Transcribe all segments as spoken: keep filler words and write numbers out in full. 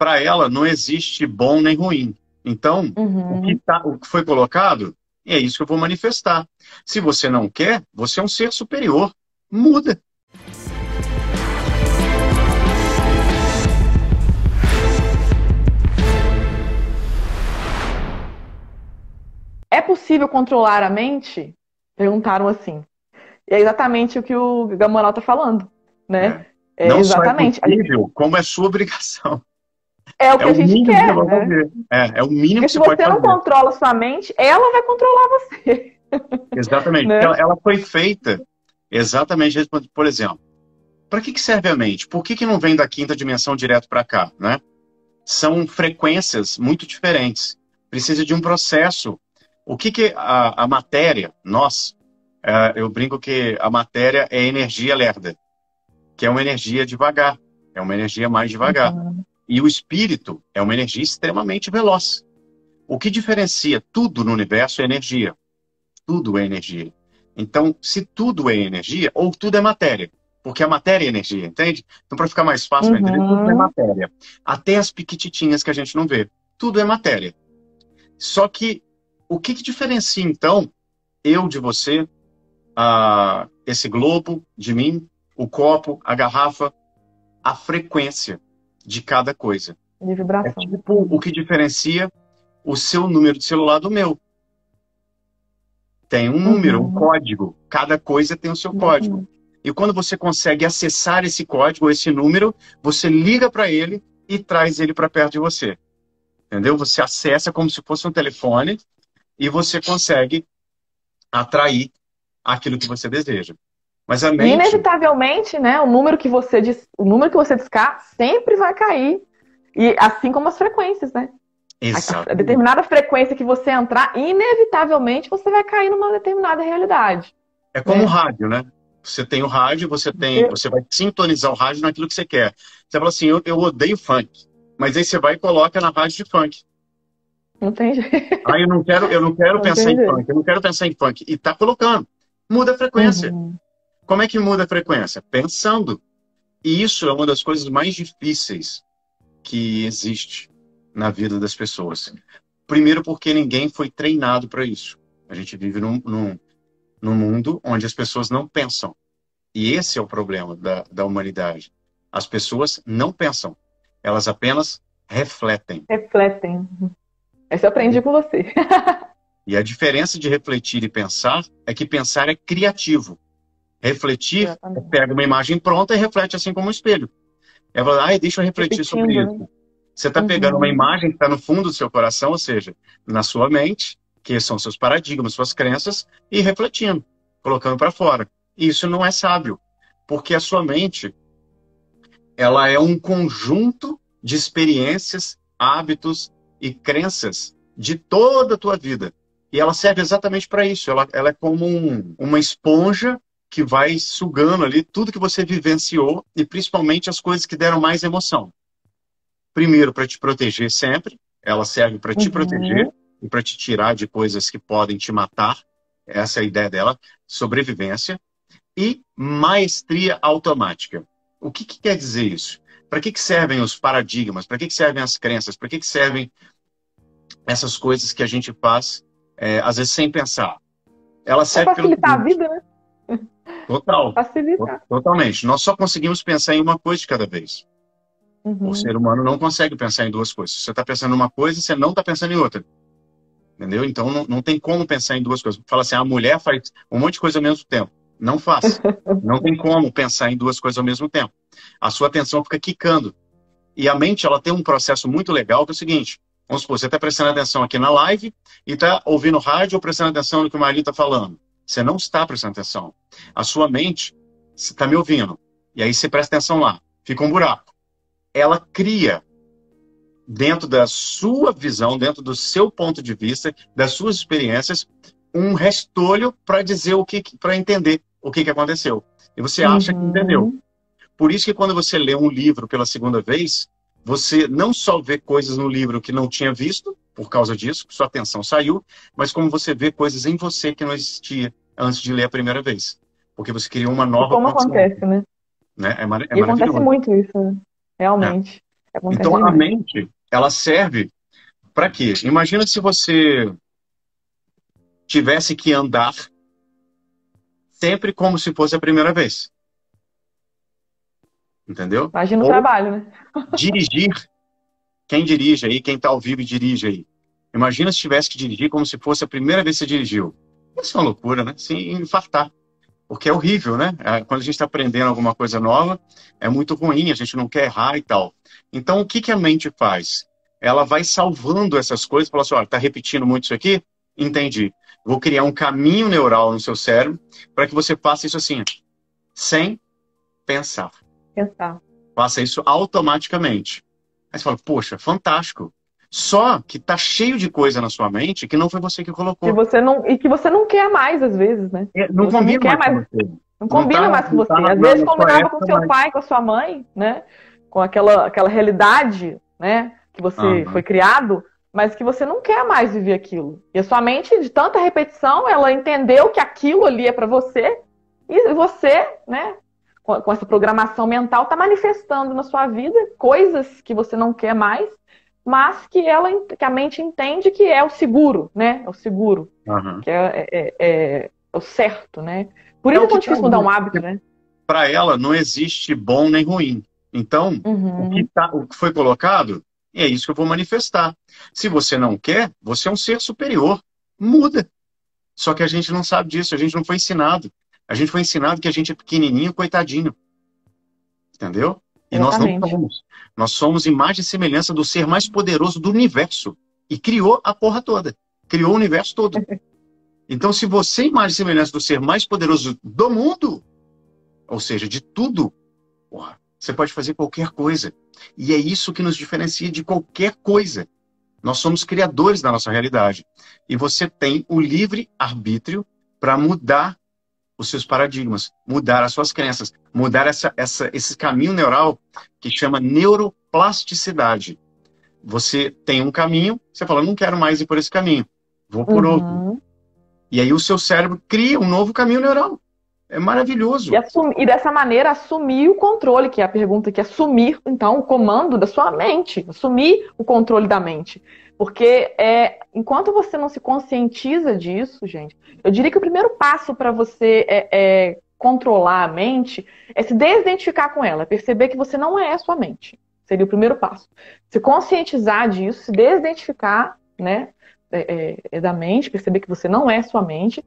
para ela não existe bom nem ruim. Então, uhum. o, que tá, o que foi colocado, é isso que eu vou manifestar. Se você não quer, você é um ser superior. Muda. É possível controlar a mente? Perguntaram assim. É exatamente o que o Gamonal está falando, né? É. Não é exatamente. Só é possível, como é sua obrigação. É o que é a gente quer, que né? É, é o mínimo. Porque que você pode fazer. Se você não controla sua mente, ela vai controlar você. Exatamente. Né? Ela, ela foi feita exatamente, por exemplo, para que, que serve a mente? Por que, que não vem da quinta dimensão direto para cá, né? São frequências muito diferentes. Precisa de um processo. O que, que a, a matéria, nós, uh, eu brinco que a matéria é energia lerda, que é uma energia devagar, é uma energia mais devagar. Uhum. E o espírito é uma energia extremamente veloz. O que diferencia tudo no universo é energia. Tudo é energia. Então, se tudo é energia, ou tudo é matéria. Porque a matéria é energia, entende? Então, para ficar mais fácil, uhum. entender, tudo é matéria. Até as piquititinhas que a gente não vê. Tudo é matéria. Só que, o que, que diferencia, então, eu de você, a, esse globo de mim, o copo, a garrafa, a frequência de cada coisa. De vibração. É tipo o que diferencia o seu número de celular do meu. Tem um número, uhum. um código. Cada coisa tem o seu uhum. código. E quando você consegue acessar esse código, esse número, você liga para ele e traz ele para perto de você. Entendeu? Você acessa como se fosse um telefone e você consegue atrair aquilo que você deseja. Mas a mente... Inevitavelmente, né, o número que você diz, o número que você discar sempre vai cair. E assim como as frequências, né? Exato. A determinada frequência que você entrar, inevitavelmente você vai cair numa determinada realidade. É como o rádio, né? Você tem o rádio, você tem, você vai sintonizar o rádio naquilo que você quer. Você fala assim, eu, eu odeio funk. Mas aí você vai e coloca na rádio de funk. Não tem jeito. Aí eu não quero, eu não quero não pensar em funk, eu não quero pensar em funk. E tá colocando. Muda a frequência. Uhum. Como é que muda a frequência? Pensando. E isso é uma das coisas mais difíceis que existe na vida das pessoas. Primeiro porque ninguém foi treinado para isso. A gente vive num, num, num mundo onde as pessoas não pensam. E esse é o problema da, da humanidade. As pessoas não pensam. Elas apenas refletem. Refletem. Essa eu aprendi com você. E a diferença de refletir e pensar é que pensar é criativo. Refletir, pega uma imagem pronta e reflete assim como um espelho. Ela fala, ai, deixa eu refletir sobre isso. Você está pegando uhum. uma imagem que está no fundo do seu coração, ou seja, na sua mente, que são seus paradigmas, suas crenças, e refletindo, colocando para fora. E isso não é sábio, porque a sua mente, ela é um conjunto de experiências, hábitos e crenças de toda a tua vida. E ela serve exatamente para isso. Ela, ela é como um, uma esponja que vai sugando ali tudo que você vivenciou e principalmente as coisas que deram mais emoção. Primeiro, para te proteger sempre. Ela serve para te uhum. proteger e para te tirar de coisas que podem te matar. Essa é a ideia dela. Sobrevivência. E maestria automática. O que, que quer dizer isso? Para que, que servem os paradigmas? Para que, que servem as crenças? Para que, que servem essas coisas que a gente faz, é, às vezes, sem pensar? Ela serve para facilitar a vida, né? Total. Facilitar. Totalmente. Nós só conseguimos pensar em uma coisa de cada vez. Uhum. O ser humano não consegue pensar em duas coisas. Você está pensando em uma coisa, você não está pensando em outra. Entendeu? Então não, não tem como pensar em duas coisas. Fala assim, a mulher faz um monte de coisa ao mesmo tempo. Não faz. Não tem como pensar em duas coisas ao mesmo tempo. A sua atenção fica quicando. E a mente, ela tem um processo muito legal que é o seguinte. Vamos supor, você está prestando atenção aqui na live e está ouvindo rádio ou prestando atenção no que o Marinho está falando. Você não está prestando atenção. A sua mente, você está me ouvindo. E aí você presta atenção lá. Fica um buraco. Ela cria, dentro da sua visão, dentro do seu ponto de vista, das suas experiências, um restolho para dizer o que, para entender o que, que aconteceu. E você acha uhum. que entendeu. Por isso que quando você lê um livro pela segunda vez, você não só vê coisas no livro que não tinha visto, por causa disso, sua atenção saiu, mas como você vê coisas em você que não existia antes de ler a primeira vez. Porque você criou uma nova... E como acontece, né? né? É, mar é e maravilhoso. Acontece muito isso, né? Realmente. É. É bom então, a mente, ela serve para quê? Imagina se você tivesse que andar sempre como se fosse a primeira vez. Entendeu? Imagina o trabalho, né? Dirigir. Quem dirige aí, quem está ao vivo e dirige aí. Imagina se tivesse que dirigir como se fosse a primeira vez que você dirigiu. Isso é uma loucura, né? Sem infartar. Porque é horrível, né? Quando a gente está aprendendo alguma coisa nova, é muito ruim, a gente não quer errar e tal. Então, o que, que a mente faz? Ela vai salvando essas coisas, fala assim, olha, está repetindo muito isso aqui? Entendi. Vou criar um caminho neural no seu cérebro para que você faça isso assim, sem pensar. Pensar. Faça isso automaticamente. Aí você fala, poxa, fantástico. Só que tá cheio de coisa na sua mente que não foi você que colocou. E, você não, e que você não quer mais, às vezes, né? É, não, combina não, mais mais, você. não combina não tá, mais com não você. Não combina mais com você. Às vezes combinava com seu mais. pai, com a sua mãe, né? Com aquela, aquela realidade, né? Que você uhum. foi criado, mas que você não quer mais viver aquilo. E a sua mente, de tanta repetição, ela entendeu que aquilo ali é pra você. E você, né? Com, com essa programação mental, tá manifestando na sua vida coisas que você não quer mais. Mas que, ela, que a mente entende que é o seguro, né? É o seguro. Uhum. Que é, é, é, é o certo, né? Por isso é, é tão difícil mudar um hábito, né? Para ela não existe bom nem ruim. Então, uhum. o, que tá, o que foi colocado, é isso que eu vou manifestar. Se você não quer, você é um ser superior. Muda. Só que a gente não sabe disso, a gente não foi ensinado. A gente foi ensinado que a gente é pequenininho, coitadinho. Entendeu? E exatamente. Nós não somos. Nós somos imagem e semelhança do ser mais poderoso do universo. E criou a porra toda. Criou o universo todo. Então, se você é imagem e semelhança do ser mais poderoso do mundo, ou seja, de tudo, porra, você pode fazer qualquer coisa. E é isso que nos diferencia de qualquer coisa. Nós somos criadores da nossa realidade. E você tem o livre arbítrio para mudar os seus paradigmas, mudar as suas crenças, mudar essa, essa, esse caminho neural que chama neuroplasticidade. Você tem um caminho, você fala, não quero mais ir por esse caminho, vou por uhum. outro. E aí o seu cérebro cria um novo caminho neural. É maravilhoso. E, assumir, e dessa maneira, assumir o controle, que é a pergunta, que é assumir, então, o comando da sua mente, assumir o controle da mente. Porque é, enquanto você não se conscientiza disso, gente, eu diria que o primeiro passo para você é, é, controlar a mente é se desidentificar com ela, perceber que você não é a sua mente. Seria o primeiro passo. Se conscientizar disso, se desidentificar, né, é, é, da mente, perceber que você não é a sua mente.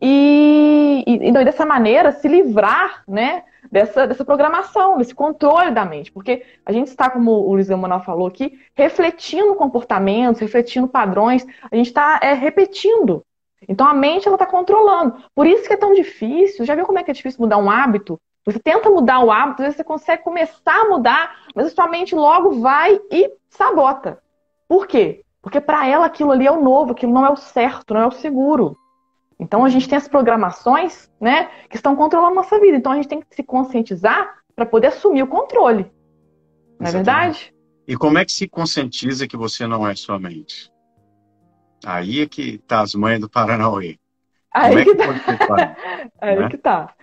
E, e, e dessa maneira, se livrar, né, dessa, dessa programação, desse controle da mente. Porque a gente está, como o Luiz Gamonal falou aqui, refletindo comportamentos, refletindo padrões. A gente está é, repetindo. Então a mente está controlando. Por isso que é tão difícil. Já viu como é que é difícil mudar um hábito? Você tenta mudar o hábito, às vezes você consegue começar a mudar, mas a sua mente logo vai e sabota. Por quê? Porque para ela aquilo ali é o novo, aquilo não é o certo, não é o seguro. Então a gente tem as programações, né, que estão controlando a nossa vida. Então a gente tem que se conscientizar para poder assumir o controle. Não é exatamente. Verdade? E como é que se conscientiza que você não é sua mente? Aí é que tá as manhas do Paranauê. Aí é que, que tá. Aí né? que tá.